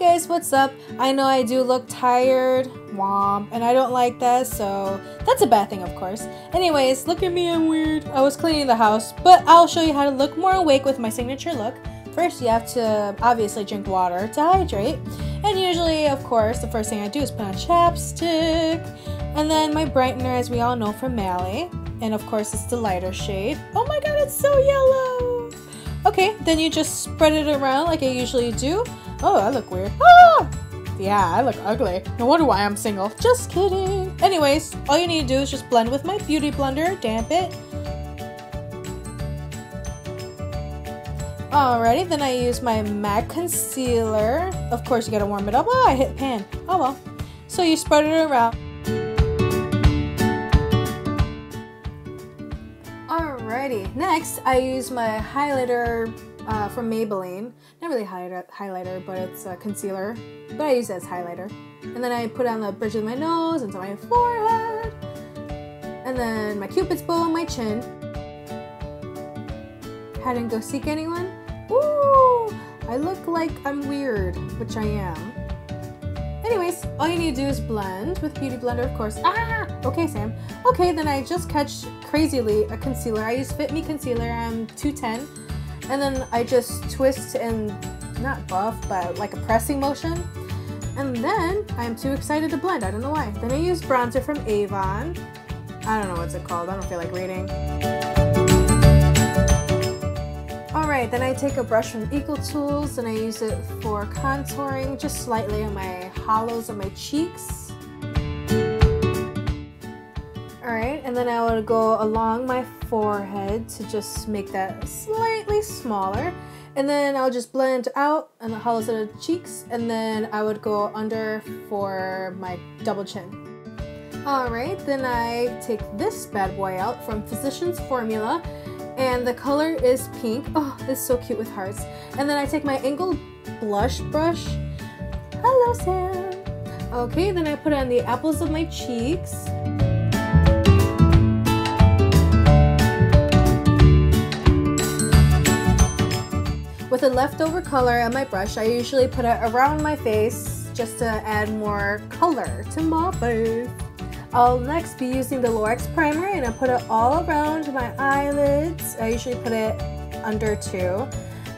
guys, what's up? I know I do look tired, womp, and I don't like that, so that's a bad thing, of course. Anyways, look at me, I'm weird. I was cleaning the house, but I'll show you how to look more awake with my signature look. First, you have to obviously drink water to hydrate, and usually, of course, the first thing I do is put on chapstick, and then my brightener, as we all know, from Mally, and of course, it's the lighter shade. Oh my god, it's so yellow! Okay, then you just spread it around like I usually do. Oh, I look weird. Ah! Yeah, I look ugly. No wonder why I'm single. Just kidding. Anyways, all you need to do is just blend with my Beauty Blender, damp it. Alrighty, then I use my MAC concealer. Of course, you gotta warm it up. Oh, I hit pan. Oh well. So you spread it around. Alrighty, next I use my highlighter from Maybelline. Not really highlighter, but it's a concealer. But I use it as highlighter. And then I put on the bridge of my nose, into my forehead. And then my cupid's bow on my chin. Head and go seek anyone. Ooh, I look like I'm weird, which I am. Anyways, all you need to do is blend with Beauty Blender, of course. Ah, okay, Sam. Okay, then I just catch, crazily, a concealer. I use Fit Me concealer, I'm 210. And then I just twist and, not buff, but like a pressing motion. And then I'm too excited to blend, I don't know why. Then I use bronzer from Avon. I don't know what's it called, I don't feel like reading. Alright, then I take a brush from Eagle Tools and I use it for contouring, just slightly on my hollows of my cheeks. Alright, and then I would go along my forehead to just make that slightly smaller. And then I'll just blend out on the hollows of the cheeks, and then I would go under for my double chin. Alright, then I take this bad boy out from Physicians Formula, and the color is pink. Oh, it's so cute with hearts. And then I take my angled blush brush. Hello, Sam. Okay, then I put on the apples of my cheeks. With a leftover color on my brush, I usually put it around my face just to add more color to my face. I'll next be using the Lorex primer, and I put it all around my eyelids. I usually put it under two.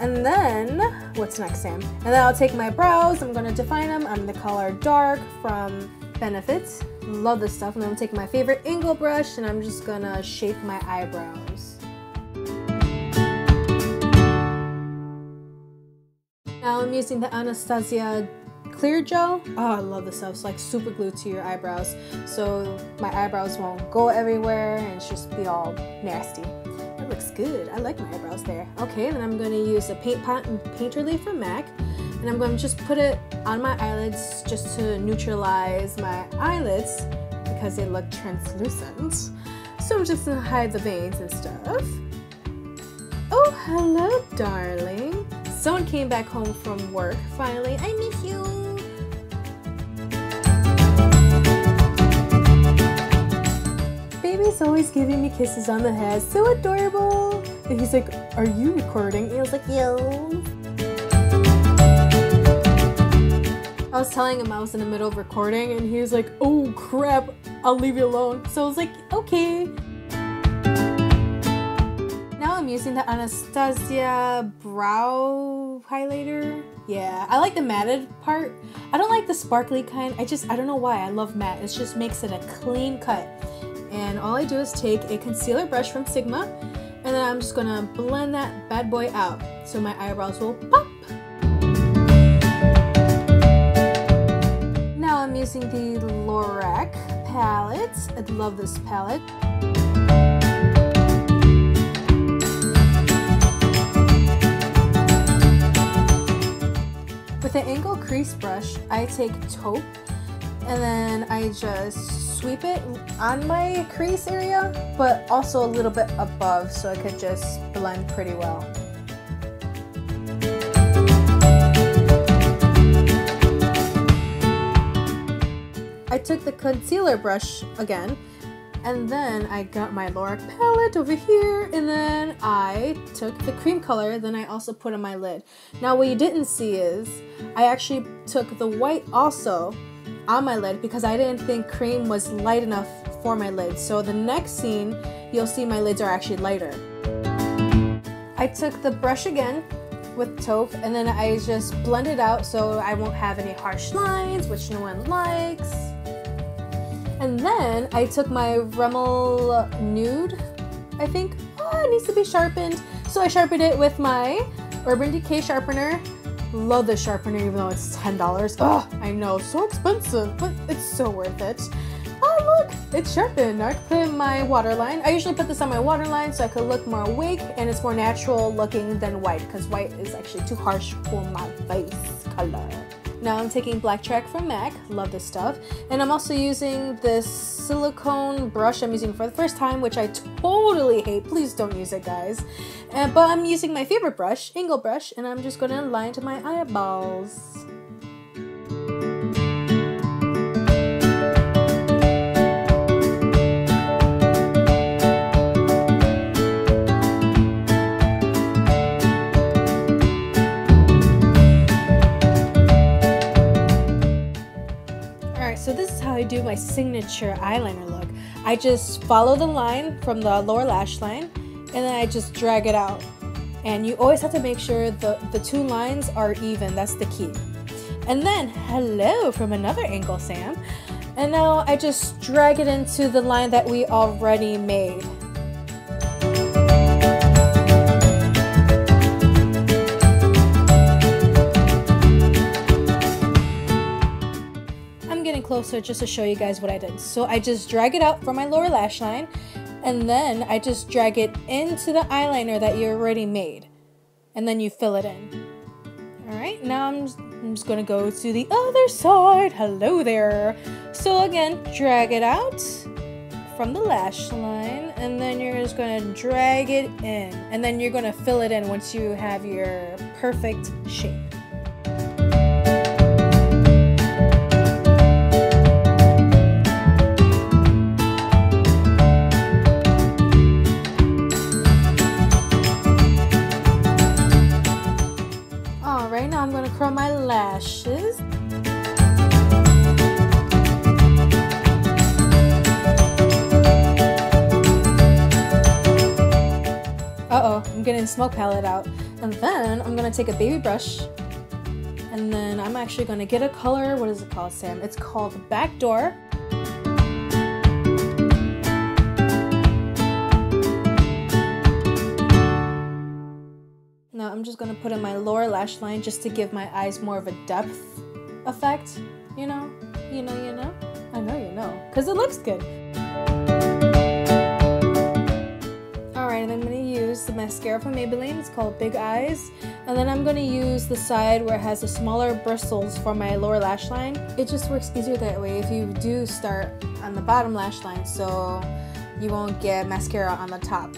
And then, what's next, Sam? And then I'll take my brows, I'm gonna define them. I'm the color dark from Benefit. Love this stuff. And then I'll take my favorite angle brush, and I'm just gonna shape my eyebrows. Now I'm using the Anastasia clear gel. Oh, I love this stuff. It's like super glued to your eyebrows, so my eyebrows won't go everywhere and just be all nasty. It looks good. I like my eyebrows there. Okay, then I'm going to use a Paint Pot and Painter Leaf from MAC, and I'm going to just put it on my eyelids just to neutralize my eyelids because they look translucent. So I'm just going to hide the veins and stuff. Oh, hello, darling. Someone came back home from work, finally. I miss you. Baby's always giving me kisses on the head. So adorable. And he's like, are you recording? And I was like, yo. I was telling him I was in the middle of recording, and he was like, oh crap, I'll leave you alone. So I was like, okay. I'm using the Anastasia brow highlighter. Yeah, I like the matted part. I don't like the sparkly kind. I don't know why. I love matte. It just makes it a clean cut. And all I do is take a concealer brush from Sigma, and then I'm just gonna blend that bad boy out so my eyebrows will pop. Now I'm using the Lorac palette. I love this palette. With the angle crease brush, I take taupe, and then I just sweep it on my crease area, but also a little bit above, so I could just blend pretty well. I took the concealer brush again, And then I got my Lorac palette over here, and then I took the cream color, then I also put on my lid. Now what you didn't see is I actually took the white also on my lid because I didn't think cream was light enough for my lid. So the next scene, you'll see my lids are actually lighter. I took the brush again with taupe, and then I just blend it out so I won't have any harsh lines, which no one likes. And then I took my Rimmel Nude, I think. Oh, it needs to be sharpened. So I sharpened it with my Urban Decay sharpener. Love this sharpener even though it's $10. Oh, I know, so expensive, but it's so worth it. Oh, look, it's sharpened. I put it in my waterline. I usually put this on my waterline so I could look more awake and it's more natural looking than white because white is actually too harsh for my face color. Now I'm taking Black Track from MAC, love this stuff, and I'm also using this silicone brush I'm using for the first time, which I totally hate, please don't use it guys, but I'm using my favorite brush, Eagle brush, and I'm just going to line to my eyeballs. So this is how I do my signature eyeliner look. I just follow the line from the lower lash line and then I just drag it out. And you always have to make sure the two lines are even, that's the key. And then, hello from another angle, Sam. And now I just drag it into the line that we already made. Closer just to show you guys what I did. So I just drag it out from my lower lash line and then I just drag it into the eyeliner that you already made and then you fill it in. Alright, now I'm just gonna go to the other side. Hello there. So again, drag it out from the lash line and then you're just gonna drag it in and then you're gonna fill it in once you have your perfect shape. Curl my lashes. Uh-oh, I'm getting the smoke palette out. And then I'm gonna take a baby brush and then I'm actually gonna get a color, what is it called, Sam? It's called Backdoor. Now I'm just going to put in my lower lash line just to give my eyes more of a depth effect, you know, I know you know, because it looks good. Alright, and I'm going to use the mascara from Maybelline, it's called Big Eyes, and then I'm going to use the side where it has the smaller bristles for my lower lash line. It just works easier that way if you do start on the bottom lash line so you won't get mascara on the top.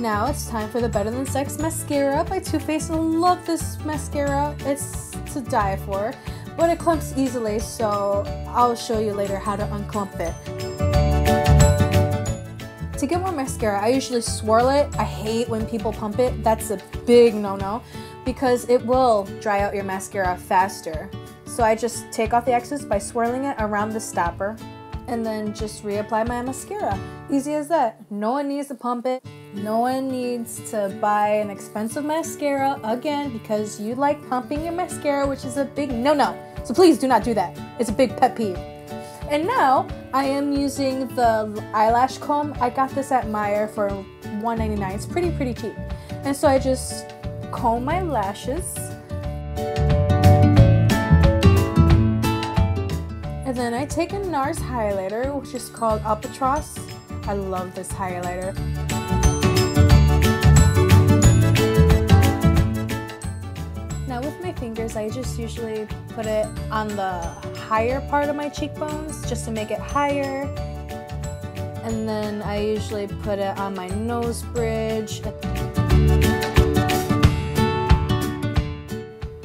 Now it's time for the Better Than Sex mascara by Too Faced. I love this mascara, it's to die for, but it clumps easily, so I'll show you later how to unclump it. To get more mascara, I usually swirl it. I hate when people pump it, that's a big no-no, because it will dry out your mascara faster. So I just take off the excess by swirling it around the stopper, and then just reapply my mascara. Easy as that, no one needs to pump it. No one needs to buy an expensive mascara, again, because you like pumping your mascara, which is a big no-no. So please do not do that. It's a big pet peeve. And now, I am using the eyelash comb. I got this at Meijer for $1.99. It's pretty cheap. And so I just comb my lashes. And then I take a NARS highlighter, which is called Albatross. I love this highlighter. Fingers, I just usually put it on the higher part of my cheekbones just to make it higher, and then I usually put it on my nose bridge.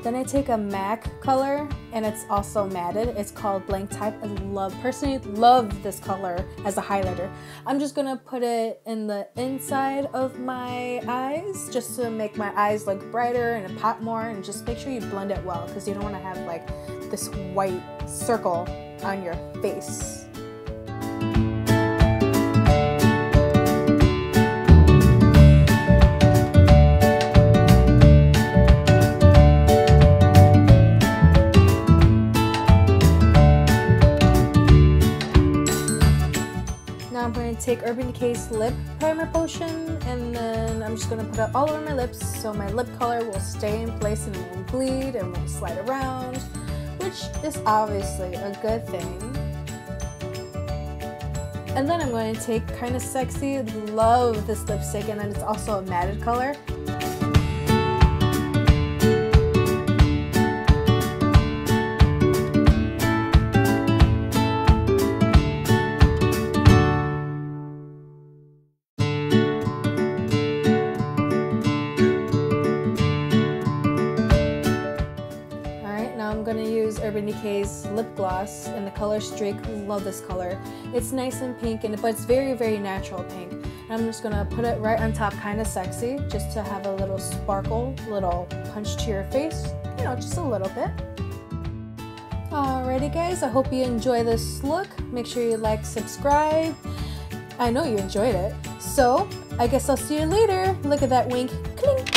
Then I take a MAC color, and it's also matted. It's called Blank Type. I personally love this color as a highlighter. I'm just gonna put it in the inside of my eyes just to make my eyes look brighter and pop more, and just make sure you blend it well because you don't want to have like this white circle on your face. Take Urban Decay's Lip Primer Potion, and then I'm just going to put it all over my lips so my lip color will stay in place and it won't bleed and won't slide around, which is obviously a good thing. And then I'm going to take Kinda Sexy. Love this lipstick, and then it's also a matted color. Urban Decay's lip gloss in the color Streak. Love this color. It's nice and pink, but it's very natural pink. And I'm just gonna put it right on top, Kinda Sexy, just to have a little sparkle, little punch to your face, you know, just a little bit. Alrighty guys, I hope you enjoy this look. Make sure you like, subscribe. I know you enjoyed it. So I guess I'll see you later. Look at that wink. Clink.